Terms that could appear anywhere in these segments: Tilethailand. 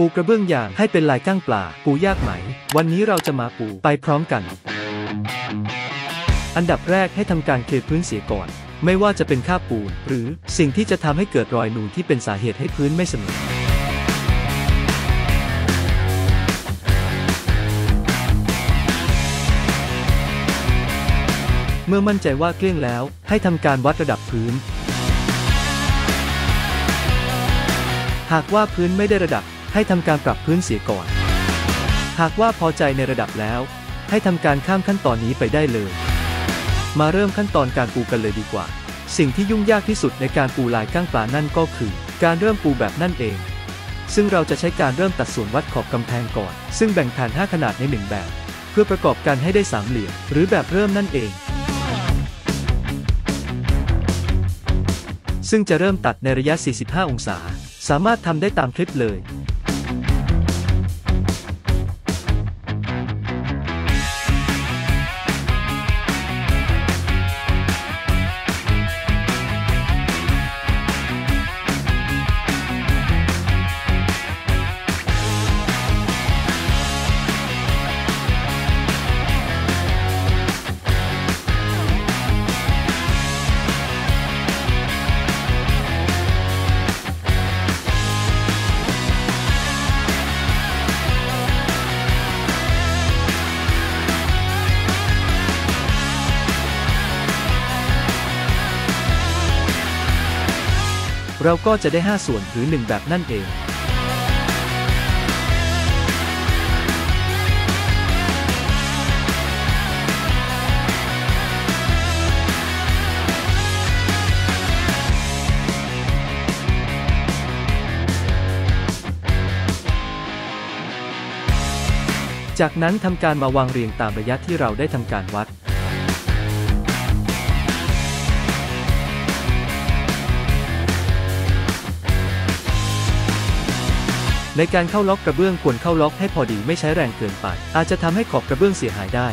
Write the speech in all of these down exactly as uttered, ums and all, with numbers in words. ปูกระเบื้องยางให้เป็นลายก้างปลาปูยากไหมวันนี้เราจะมาปูไปพร้อมกันอันดับแรกให้ทำการเคลียร์พื้นเสียก่อนไม่ว่าจะเป็นคราบปูนหรือสิ่งที่จะทำให้เกิดรอยนูนที่เป็นสาเหตุให้พื้นไม่เสมอเมื่อมั่นใจว่าเกลี้ยงแล้วให้ทำการวัดระดับพื้นหากว่าพื้นไม่ได้ระดับให้ทำการปรับพื้นเสียก่อนหากว่าพอใจในระดับแล้วให้ทำการข้ามขั้นตอนนี้ไปได้เลยมาเริ่มขั้นตอนการปูกันเลยดีกว่าสิ่งที่ยุ่งยากที่สุดในการปูลายก้างปลานั่นก็คือการเริ่มปูแบบนั่นเองซึ่งเราจะใช้การเริ่มตัดส่วนวัดขอบกำแพงก่อนซึ่งแบ่งแผ่นห้าขนาดในหนึ่งแบบเพื่อประกอบกันให้ได้สามเหลี่ยมหรือแบบเริ่มนั่นเองซึ่งจะเริ่มตัดในระยะสี่สิบห้าองศาสามารถทำได้ตามคลิปเลยเราก็จะได้ห้าส่วนหรือหนึ่งแบบนั่นเองจากนั้นทำการมาวางเรียงตามระยะที่เราได้ทำการวัดในการเข้าล็อกกระเบื้องควรเข้าล็อกให้พอดีไม่ใช้แรงเกินไปอาจจะทำให้ขอบกระเบื้องเสียหายได้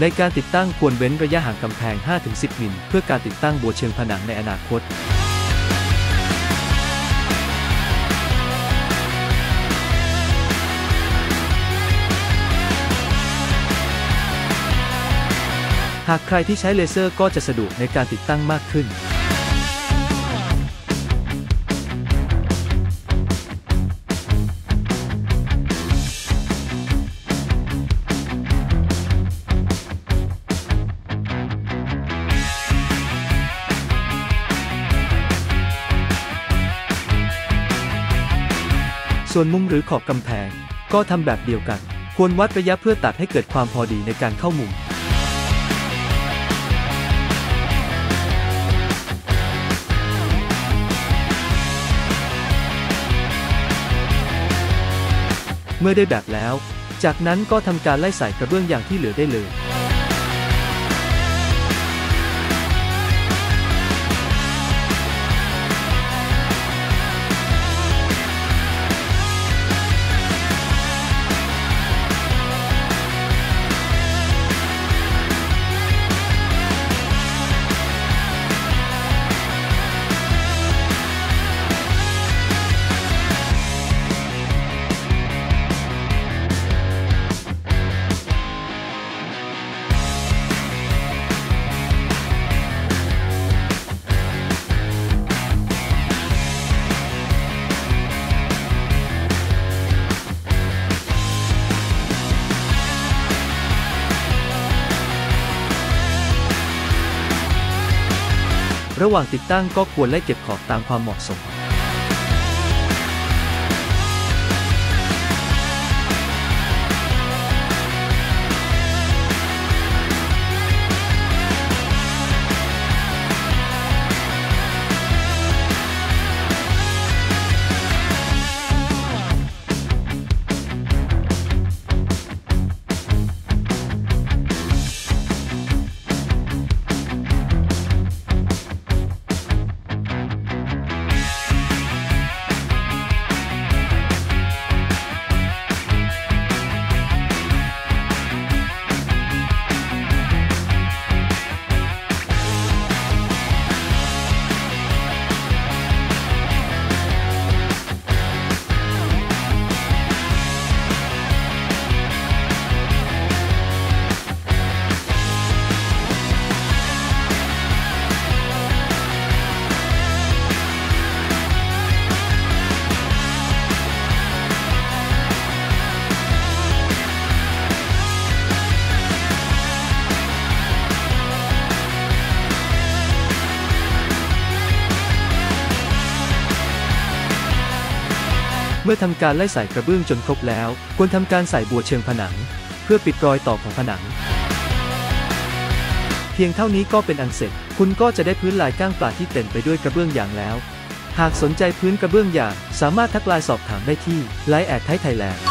ในการติดตั้งควรเว้นระยะห่างกำแพง ห้าถึงสิบ มิลเพื่อการติดตั้งบัวเชิงผนังในอนาคตหากใครที่ใช้เลเซอร์ก็จะสะดวกในการติดตั้งมากขึ้นส่วนมุมหรือขอบกำแพงก็ทำแบบเดียวกันควรวัดระยะเพื่อตัดให้เกิดความพอดีในการเข้ามุมเมื่อได้แบบแล้วจากนั้นก็ทำการไล่ใส่กระเบื้องอย่างที่เหลือได้เลยระหว่างติดตั้งก็ควรไล่เก็บขอบตามความเหมาะสม มื่อทำการไล่สายกระเบื้องจนครบแล้วควรทำการใส่บัวเชิงผนังเพื่อปิดรอยต่อของผนังเพียงเท่านี้ก็เป็นอันเสร็จคุณก็จะได้พื้นลายก้างปลาที่เต็มไปด้วยกระเบื้องยางแล้วหากสนใจพื้นกระเบื้องยางสามารถทักไลน์สอบถามได้ที่ ไลน์ แอท ไทยแลนด์